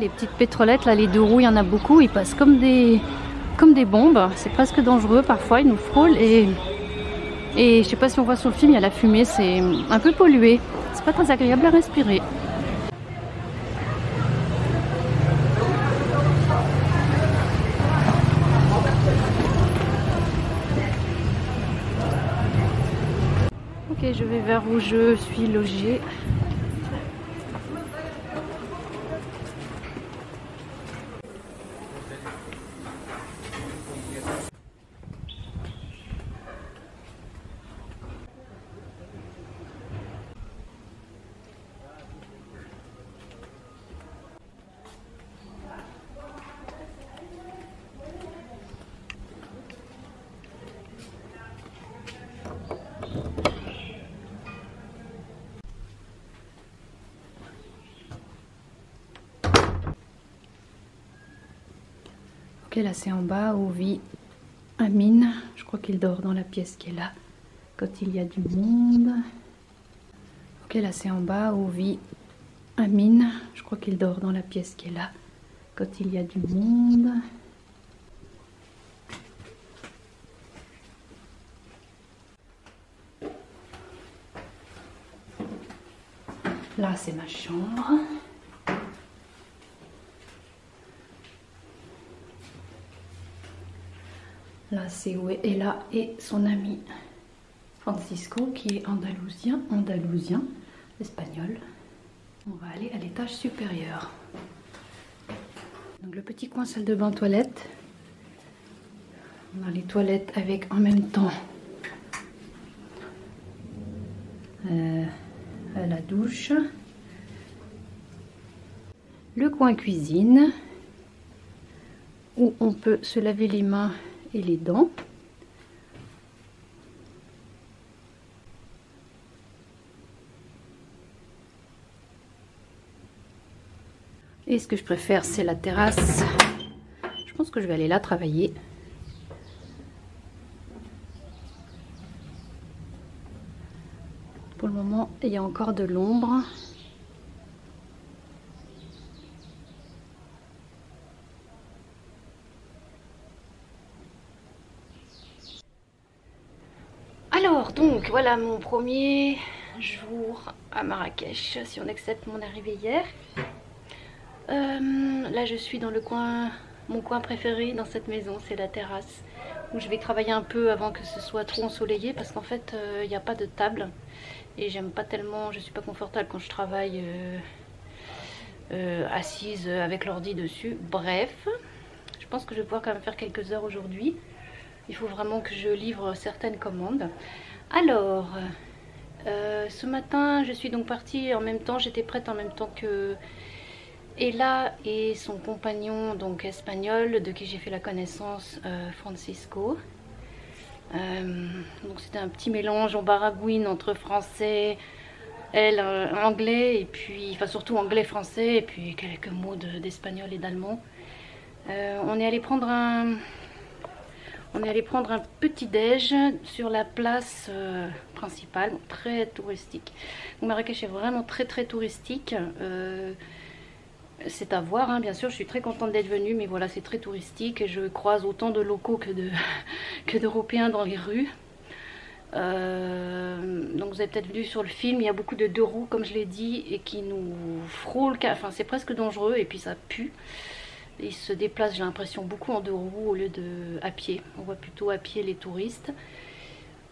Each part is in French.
Les petites pétrolettes, là, les deux roues, il y en a beaucoup, ils passent comme des bombes, c'est presque dangereux parfois, ils nous frôlent et je sais pas si on voit sur le film, il y a la fumée, c'est un peu pollué, c'est pas très agréable à respirer. Ok, je vais vers où je suis logée. Là c'est en bas où vit Amine, je crois qu'il dort dans la pièce qui est là quand il y a du monde. Ok, là c'est en bas où vit Amine, je crois qu'il dort dans la pièce qui est là quand il y a du monde. Là c'est ma chambre. Là, c'est où est Ella et son ami Francisco, qui est andalousien, espagnol. On va aller à l'étage supérieur. Donc le petit coin salle de bain toilette. On a les toilettes avec en même temps la douche. Le coin cuisine où on peut se laver les mains et les dents. Et ce que je préfère, c'est la terrasse. Je pense que je vais aller là travailler. Pour le moment, il y a encore de l'ombre. Alors, donc, voilà mon premier jour à Marrakech, si on accepte mon arrivée hier. Là je suis dans le coin, mon coin préféré dans cette maison, c'est la terrasse où je vais travailler un peu avant que ce soit trop ensoleillé, parce qu'en fait il n'y a pas de table et j'aime pas tellement, je suis pas confortable quand je travaille assise avec l'ordi dessus. Bref, je pense que je vais pouvoir quand même faire quelques heures aujourd'hui. Il faut vraiment que je livre certaines commandes. Alors ce matin je suis donc partie en même temps, j'étais prête en même temps que Ella et son compagnon donc espagnol de qui j'ai fait la connaissance, Francisco. Donc c'était un petit mélange en baragouine entre français, elle anglais, et puis enfin surtout anglais-français, et puis quelques mots d'espagnol et d'allemand. On est allé prendre un petit déj sur la place principale, très touristique. Donc Marrakech est vraiment très touristique. C'est à voir, hein, bien sûr, je suis très contente d'être venue, mais voilà, c'est très touristique. Je croise autant de locaux que d'Européens dans les rues. Donc vous avez peut-être vu sur le film, il y a beaucoup de deux roues, comme je l'ai dit, et qui nous frôlent, enfin c'est presque dangereux, et puis ça pue. Ils se déplacent, j'ai l'impression, beaucoup en deux roues au lieu de à pied. On voit plutôt à pied les touristes.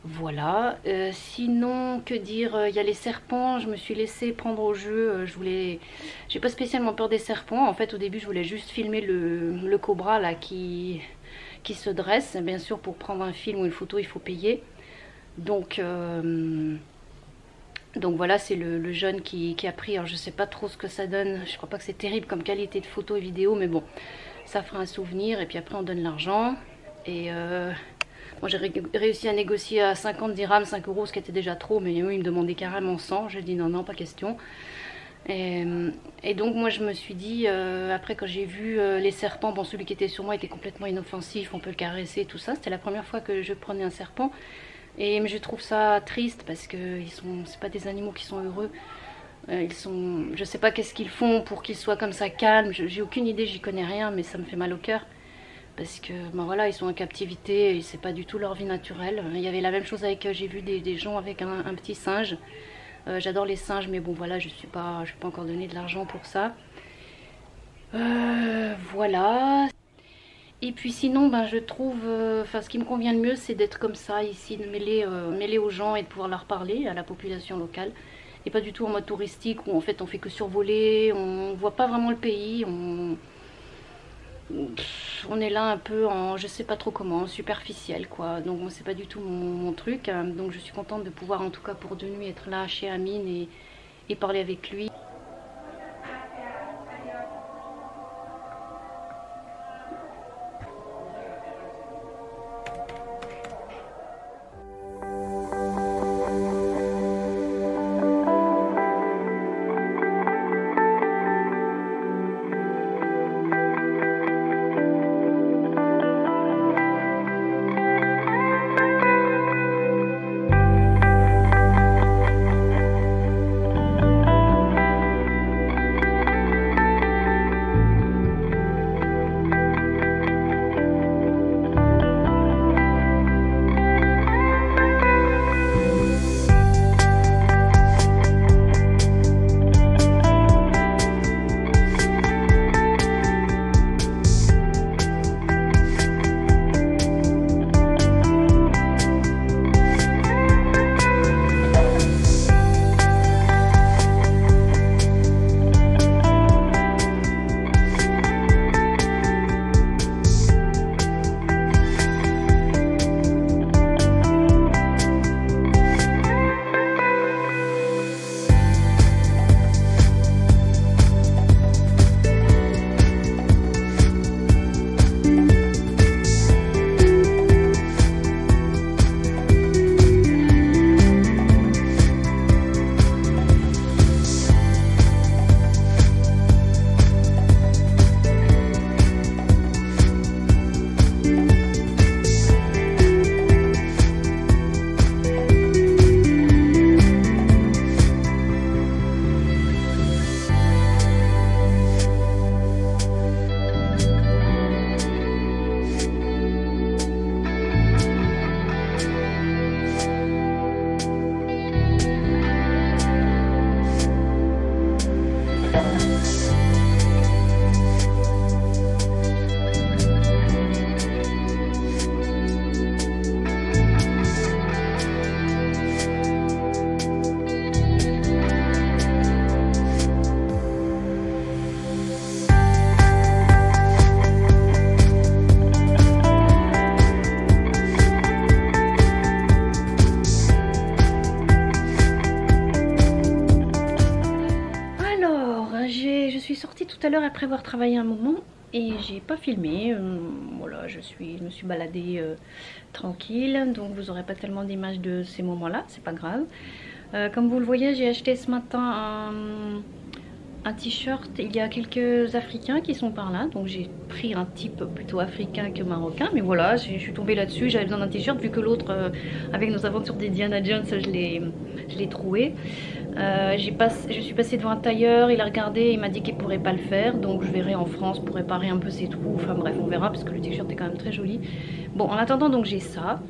Voilà, sinon que dire, il y a les serpents, je me suis laissée prendre au jeu, j'ai pas spécialement peur des serpents, en fait au début je voulais juste filmer le cobra là qui se dresse, bien sûr pour prendre un film ou une photo il faut payer, donc voilà c'est le jeune qui a pris, alors je sais pas trop ce que ça donne, je crois pas que c'est terrible comme qualité de photo et vidéo, mais bon, ça fera un souvenir et puis après on donne l'argent et... Moi j'ai réussi à négocier à 50 dirhams, 5 euros, ce qui était déjà trop, mais eux ils me demandaient carrément 100, j'ai dit non, non, pas question. Et donc moi je me suis dit, après quand j'ai vu les serpents, bon celui qui était sur moi était complètement inoffensif, on peut le caresser, tout ça, c'était la première fois que je prenais un serpent, et je trouve ça triste parce que c'est pas des animaux qui sont heureux. Je sais pas qu'est-ce qu'ils font pour qu'ils soient comme ça calmes, j'ai aucune idée, j'y connais rien, mais ça me fait mal au cœur. Parce que ben voilà, ils sont en captivité et c'est pas du tout leur vie naturelle. Il y avait la même chose avec, j'ai vu des gens avec un petit singe. J'adore les singes, mais bon voilà, je ne vais pas encore donner de l'argent pour ça. Voilà. Et puis sinon, ben je trouve, enfin ce qui me convient le mieux, c'est d'être comme ça ici, de mêler aux gens et de pouvoir leur parler à la population locale. Et pas du tout en mode touristique où en fait on fait que survoler, on voit pas vraiment le pays, on est là un peu en je sais pas trop comment, superficiel quoi, donc c'est pas du tout mon truc, donc je suis contente de pouvoir en tout cas pour 2 nuits être là chez Amine et parler avec lui. à l'heure après avoir travaillé un moment et j'ai pas filmé. Voilà, je me suis baladée tranquille, donc vous aurez pas tellement d'images de ces moments-là, c'est pas grave. Comme vous le voyez, j'ai acheté ce matin un t-shirt. Il y a quelques Africains qui sont par là, donc j'ai pris un type plutôt africain que marocain, mais voilà, je suis tombée là-dessus. J'avais besoin d'un t-shirt vu que l'autre avec nos aventures des Diana Jones, je l'ai troué. Je suis passée devant un tailleur, il a regardé, il m'a dit qu'il pourrait pas le faire, donc je verrai en France pour réparer un peu ses trous. Enfin bref, on verra parce que le t-shirt est quand même très joli. Bon, en attendant, donc j'ai ça.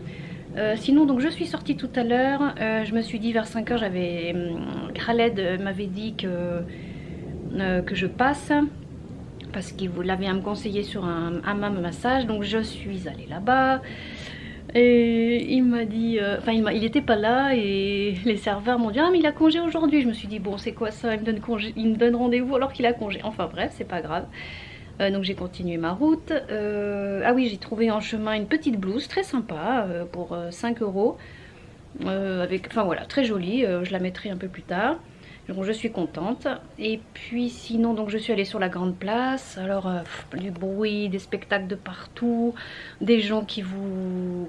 Sinon, donc je suis sortie tout à l'heure. Je me suis dit vers 5 h, j'avais Khaled m'avait dit que je passe parce qu'il l'avait à me conseiller sur un hammam massage, donc je suis allée là-bas et il m'a dit, enfin il n'était pas là et les serveurs m'ont dit ah mais il a congé aujourd'hui. Je me suis dit bon c'est quoi ça, il me donne rendez-vous alors qu'il a congé, enfin bref c'est pas grave. Donc j'ai continué ma route. Ah oui, j'ai trouvé en chemin une petite blouse très sympa pour 5 €. Enfin voilà, très jolie, je la mettrai un peu plus tard. Donc je suis contente. Et puis sinon, donc je suis allée sur la grande place. Alors du bruit, des spectacles de partout, des gens qui veulent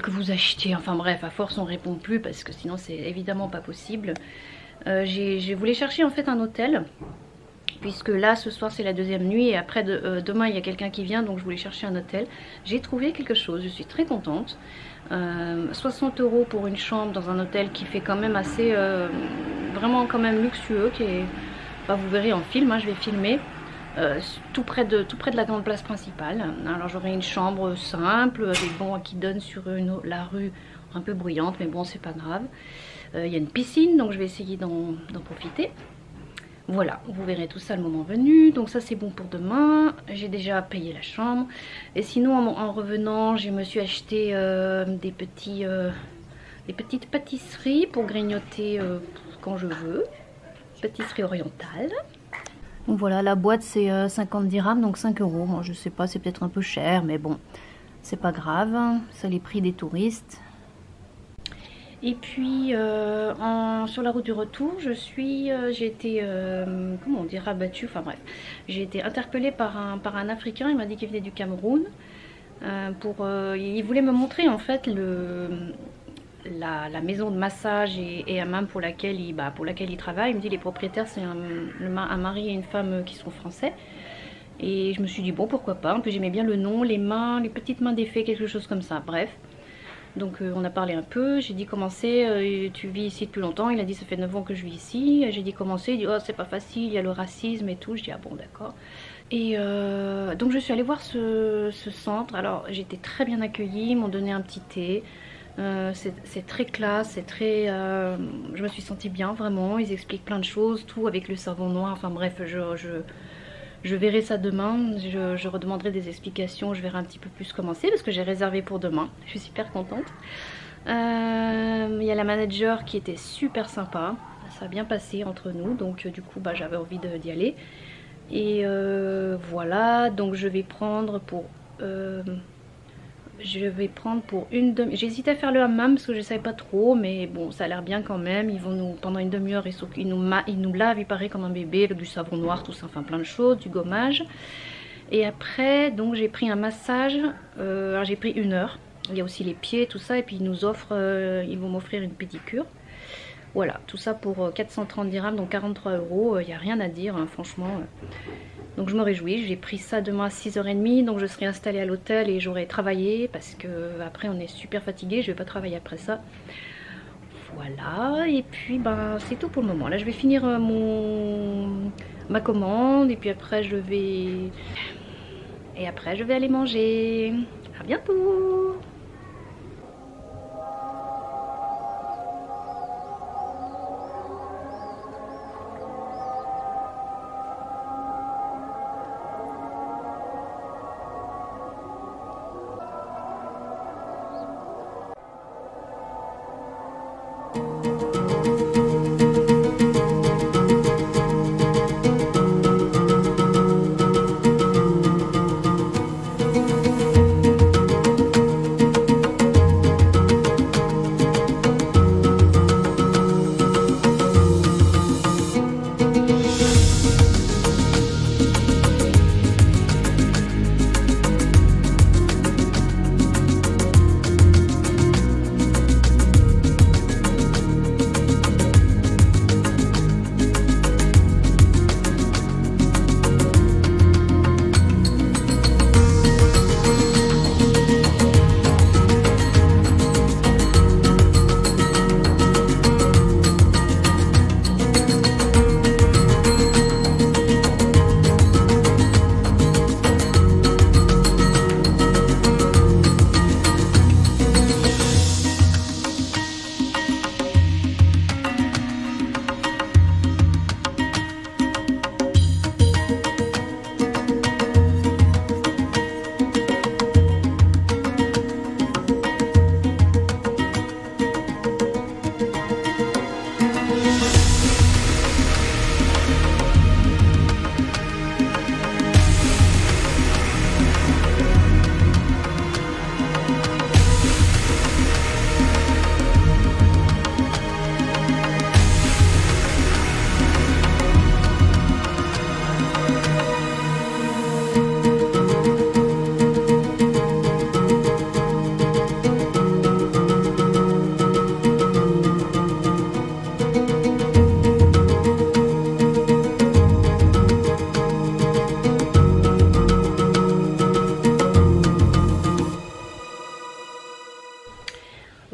que vous achetiez. Enfin bref, à force on répond plus parce que sinon c'est évidemment pas possible. J'ai voulu chercher en fait un hôtel, puisque là ce soir c'est la deuxième nuit et après demain il y a quelqu'un qui vient, donc je voulais chercher un hôtel. J'ai trouvé quelque chose, je suis très contente. 60 € pour une chambre dans un hôtel qui fait quand même assez, vraiment quand même luxueux, qui est, bah, vous verrez en film, hein, je vais filmer, tout près de la grande place principale. Alors j'aurai une chambre simple avec bon qui donne sur la rue un peu bruyante, mais bon c'est pas grave. Il y a une piscine, donc je vais essayer d'en profiter. Voilà, vous verrez tout ça le moment venu. Donc ça c'est bon pour demain. J'ai déjà payé la chambre. Et sinon en revenant, je me suis acheté des petites pâtisseries pour grignoter quand je veux. Pâtisserie orientale. Donc voilà, la boîte c'est 50 dirhams, donc 5 €. Bon, je sais pas, c'est peut-être un peu cher, mais bon, c'est pas grave. C'est les prix des touristes. Et puis sur la route du retour, j'ai été comment on dit, rabattue, enfin bref, j'ai été interpellée par un Africain. Il m'a dit qu'il venait du Cameroun. Il voulait me montrer en fait la maison de massage et hammam pour laquelle il travaille. Il me dit les propriétaires c'est un mari et une femme qui sont français. Et je me suis dit bon pourquoi pas. En plus j'aimais bien le nom, les mains, les petites mains des fées, quelque chose comme ça. Bref. Donc on a parlé un peu, j'ai dit comment c'est, tu vis ici depuis longtemps, il a dit ça fait 9 ans que je vis ici, j'ai dit comment c'est, il dit oh c'est pas facile, il y a le racisme et tout, je dis ah bon d'accord. Et donc je suis allée voir ce centre, alors j'ai été très bien accueillie, ils m'ont donné un petit thé, c'est très classe, c'est très, je me suis sentie bien vraiment, ils expliquent plein de choses, tout avec le savon noir, enfin bref je verrai ça demain, je redemanderai des explications, je verrai un petit peu plus comment c'est parce que j'ai réservé pour demain, je suis super contente. Il y a la manager qui était super sympa, ça a bien passé entre nous, donc du coup bah, j'avais envie d'y aller. Et voilà, donc je vais prendre pour une demi-heure. J'hésitais à faire le hammam parce que je savais pas trop, mais bon ça a l'air bien quand même. Ils vont nous, pendant une demi-heure ils nous lavent, ils paraissent comme un bébé, avec du savon noir, tout ça, enfin plein de choses, du gommage. Et après donc j'ai pris un massage, alors j'ai pris 1 heure, il y a aussi les pieds tout ça, et puis ils vont m'offrir une pédicure. Voilà, tout ça pour 430 dirhams, donc 43 €, il n'y a rien à dire hein, franchement. Donc je me réjouis, j'ai pris ça demain à 6 h 30, donc je serai installée à l'hôtel et j'aurai travaillé parce que après on est super fatigué, je vais pas travailler après ça. Voilà, et puis ben c'est tout pour le moment. Là je vais finir ma commande et puis après je vais aller manger. À bientôt.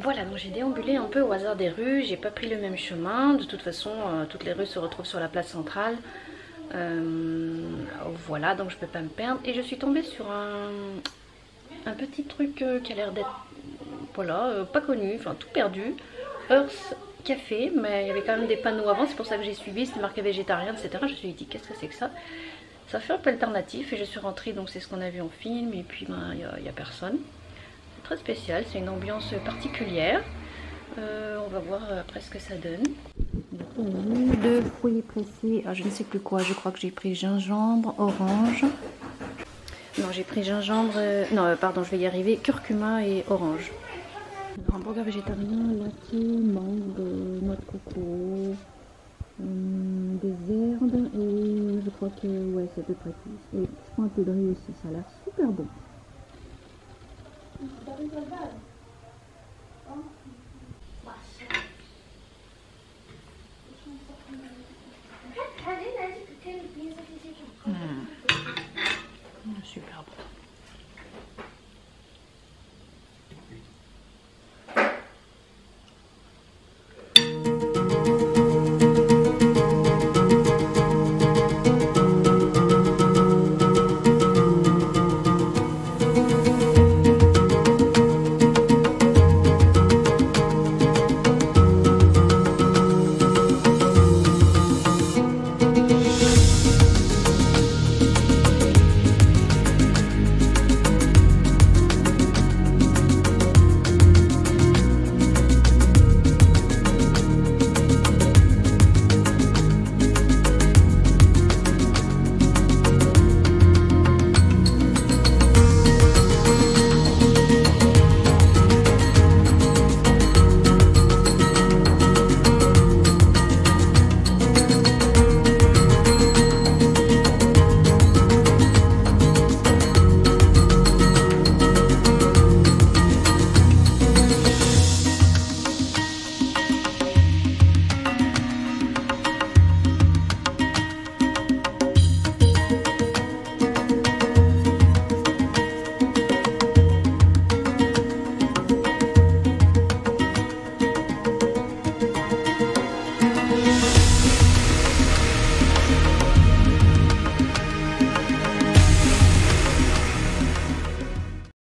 voilà, donc j'ai déambulé un peu au hasard des rues, j'ai pas pris le même chemin. De toute façon, toutes les rues se retrouvent sur la place centrale. Voilà, donc je peux pas me perdre. Et je suis tombée sur un petit truc qui a l'air d'être, voilà, pas connu, enfin tout perdu. Earth Café, mais il y avait quand même des panneaux avant, c'est pour ça que j'ai suivi, c'était marqué végétarien, etc. Je me suis dit, qu'est-ce que c'est que ça? Ça fait un peu alternatif et je suis rentrée, donc c'est ce qu'on a vu en film, et puis ben il n'y a personne. C'est très spécial, c'est une ambiance particulière. On va voir après ce que ça donne. De fruits précis, ah, je ne sais plus quoi, je crois que j'ai pris gingembre, orange. Non, j'ai pris gingembre, non pardon, je vais y arriver, curcuma et orange. Hamburger végétarien, latte, mangue, noix de coco, des herbes et je crois que ouais, c'est à peu près tout. Et je prends un peu de riz aussi, ça a l'air super bon.